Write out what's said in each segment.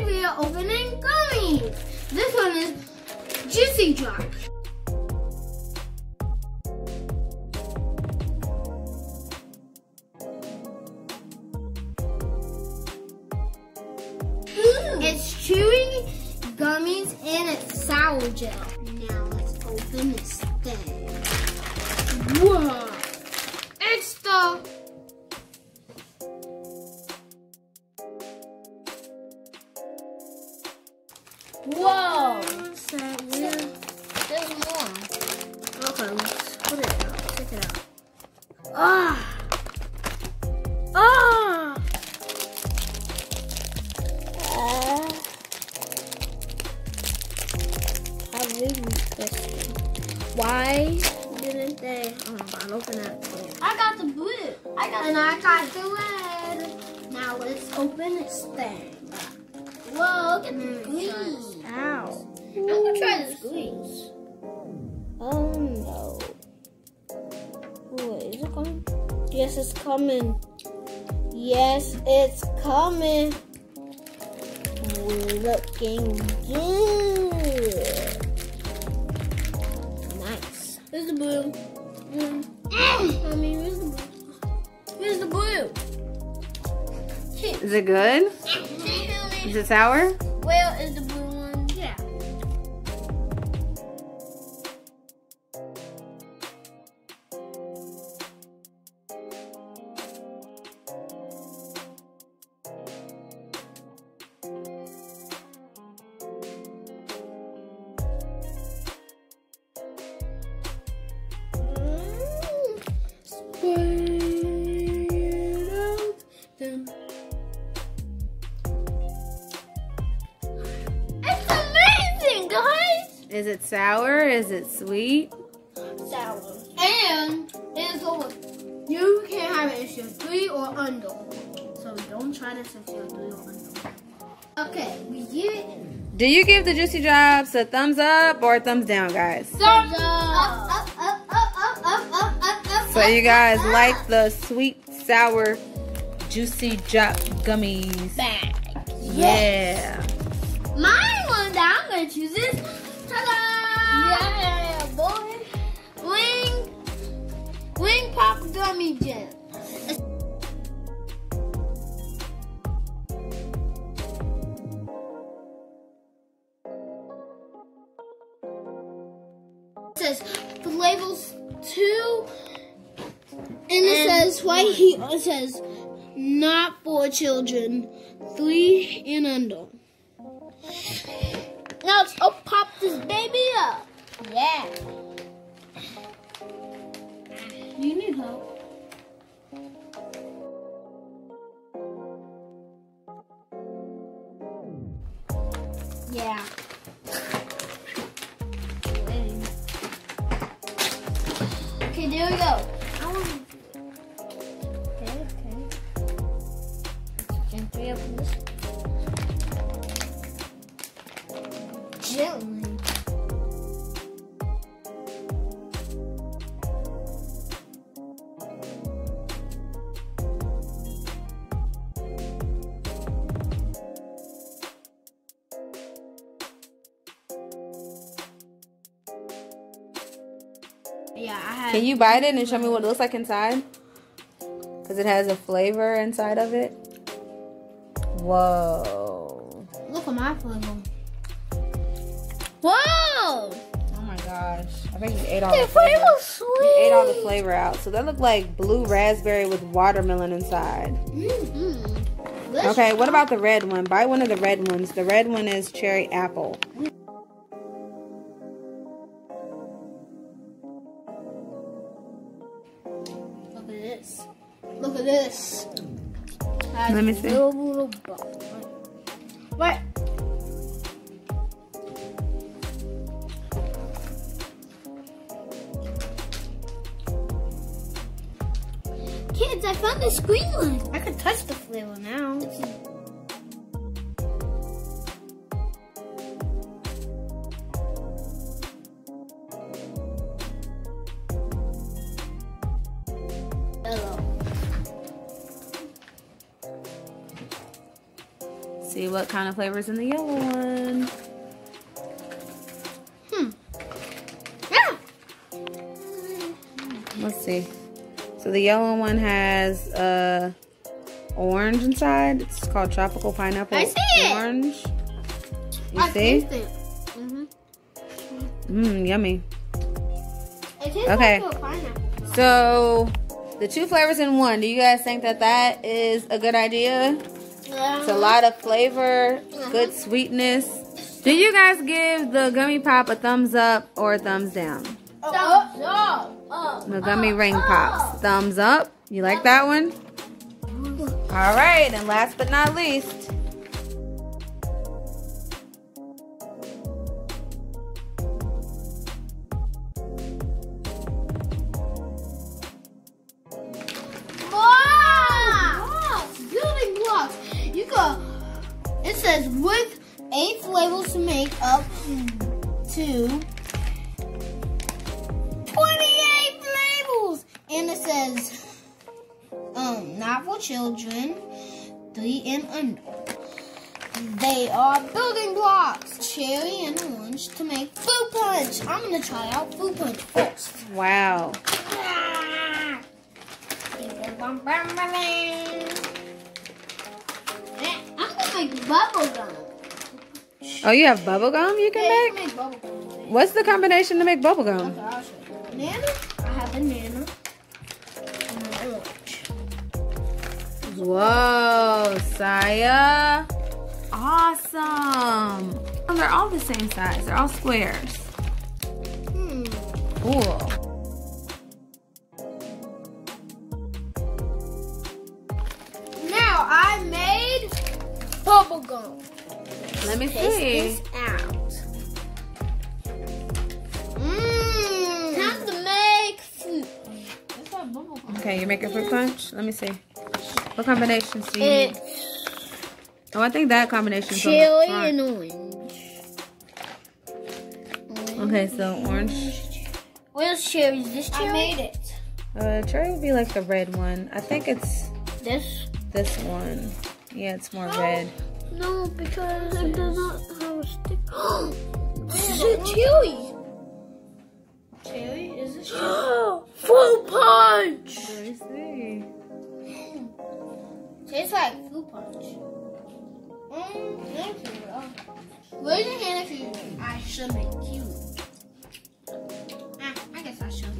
Today we are opening gummies. This one is Juicy Drop. It's chewy gummies and it's sour gel. Now let's open this thing. Whoa! It's the whoa! So there's more. Okay, let's put it out. Check it out. Ah! Why didn't they? Oh my God, open it. I got the blue. I got the red. Now let's open this thing. Whoa, look at the squeeze. Ow. I'm gonna try the squeeze. Oh no. Wait, is it coming? Yes, it's coming. Yes, it's coming. Looking good. Where's the blue? I mean, where's the blue? Where's the blue? Is it good? Is it sour? Where is the blue one? Yeah. Is it sour? Is it sweet? Sour. And it's over. You can't have it if you're 3 or under. So don't try this if you're 3 or under. Okay, we get it. Do you give the Juicy Drops a thumbs up or a thumbs down, guys? Thumbs up! Up. So you guys like the sweet, sour, Juicy Drop gummies. Bag. Yes. Yeah. Mine one that I'm gonna choose is yeah, boy. Ring Pop Gummy Gems. It says the labels 2, and it says right here. It says not for children, 3 and under. Now let's pop this baby up. Yeah. You need help. Yeah. Okay, there we go. Okay. Open this. Gently. Yeah, can you bite it and show me what it looks like inside? Because it has a flavor inside of it. Whoa. Look at my flavor. Whoa! Oh my gosh. I think you ate all the flavor. You ate all the flavor out. So that looked like blue raspberry with watermelon inside. Mm-hmm. Okay, what about the red one? Buy one of the red ones. The red one is cherry apple. Look at this. Look at this. Let me see. What? Kids, I found the squeeze one. I could touch the flavor now. Hello. see what kind of flavor is in the yellow one. Let's see. So the yellow one has orange inside. It's called tropical pineapple orange. You see? Yummy. It tastes like a pineapple. So the two flavors in one. Do you guys think that that is a good idea? Yeah. It's a lot of flavor, good sweetness. Do you guys give the Gummy Pop a thumbs up or a thumbs down? Thumbs up. The Gummy Ring Pops. Thumbs up. You like that one? All right, and last but not least. Building blocks. You go. It says with 8 labels to make up to 28 labels, and it says not for children, 3 and under. They are building blocks, cherry and orange, to make fruit punch. I'm gonna try out fruit punch first. Wow. Ah. I'm gonna make bubble gum. Oh, you have bubble gum you can make? Bubble gum. What's the combination to make bubble gum? Okay, I'll show you. Banana. I have banana and an orange. Whoa, Saya. Awesome. Oh, they're all the same size. They're all squares. Cool. Now I made bubble gum. Let me taste this out. Okay, you're making fruit punch? Let me see. What combinations do you need? Oh, I think that combination is cherry and orange. Okay, so orange. Where's cherry? Is this cherry? I made it. Cherry would be like the red one. I think it's this one. Yeah, it's more red. No, because it does not have a stick. This is a cherry. Cherry? Is this cherry? Fruit punch! Let me see. Tastes like fruit punch. Raise your hand if you think I should make kiwi. I guess I should.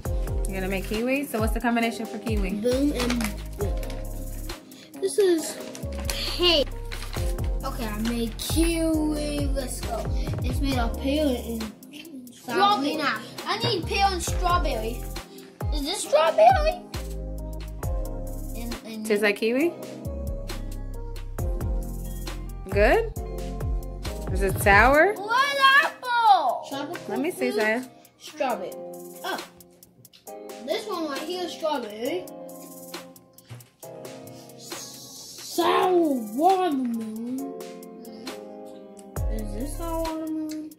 You're gonna make kiwi? So what's the combination for kiwi? Boom and boom. This is hey. Okay, I made kiwi. Let's go. It's made of pear and strawberry. I need pear and strawberry. Is this strawberry? Tastes like kiwi? Good? Is it sour? What apple? Tropical Let me see, Zaya. Strawberry. Oh. This one right here is strawberry. Sour watermelon. Is this sour watermelon?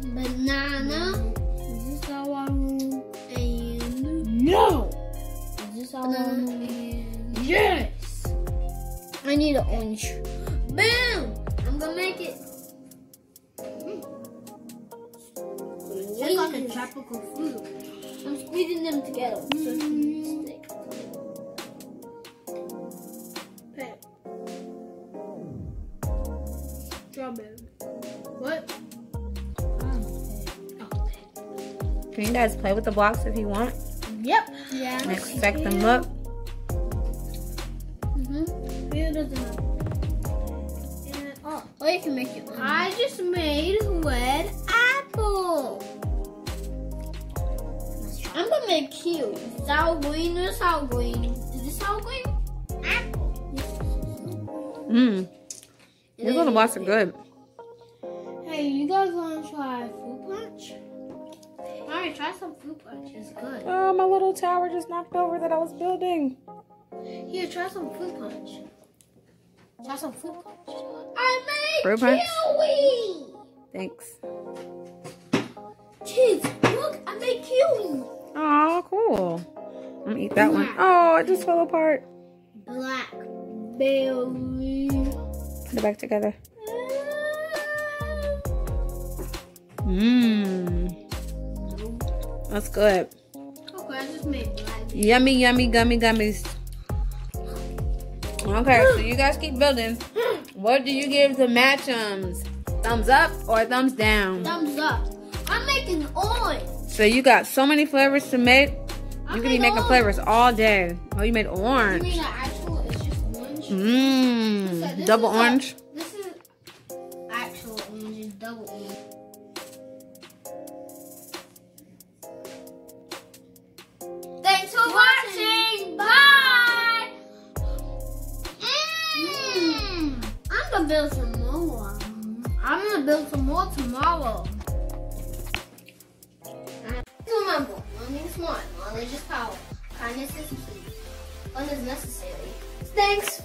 Banana. Is this sour watermelon? No! Is this all one? Yes! I need an orange. Boom! I'm gonna make it. Check out the tropical fruit. I'm squeezing them together. Strawberry. What? Can you guys play with the blocks if you want? Yep. Yeah. And expect them up. Or you can make it. I just made red apple. I'm gonna make kiwi. Sour green or sour green? Is this sour green? Apple. These little blocks are good. Hey, you guys wanna try fruit punch? Alright, try some fruit punch. It's good. Oh, my little tower just knocked over that I was building. Here, try some fruit punch. Try some fruit punch. I made kiwi! Thanks. Kids, look, I made kiwi. Oh, cool. I'm gonna eat that one. Oh, it just fell apart. Blackberry. Put it back together. Mmm. That's good. Okay, I just made black. Yummy, yummy, gummy gummies. Okay, so you guys keep building. What do you give the Match Ems? Thumbs up or thumbs down? Thumbs up. I'm making orange. So you got so many flavors to make. You could be making flavors all day. Oh, you made orange. You mean the actual is just orange? Mmm. So double orange? Like, this is actual orange. It's double orange. Thanks for watching. Bye. Mmm. I'm going to build some more. I'm going to build some more tomorrow. Remember, learning is smart, knowledge is power, kindness is key, fun is necessary. Thanks.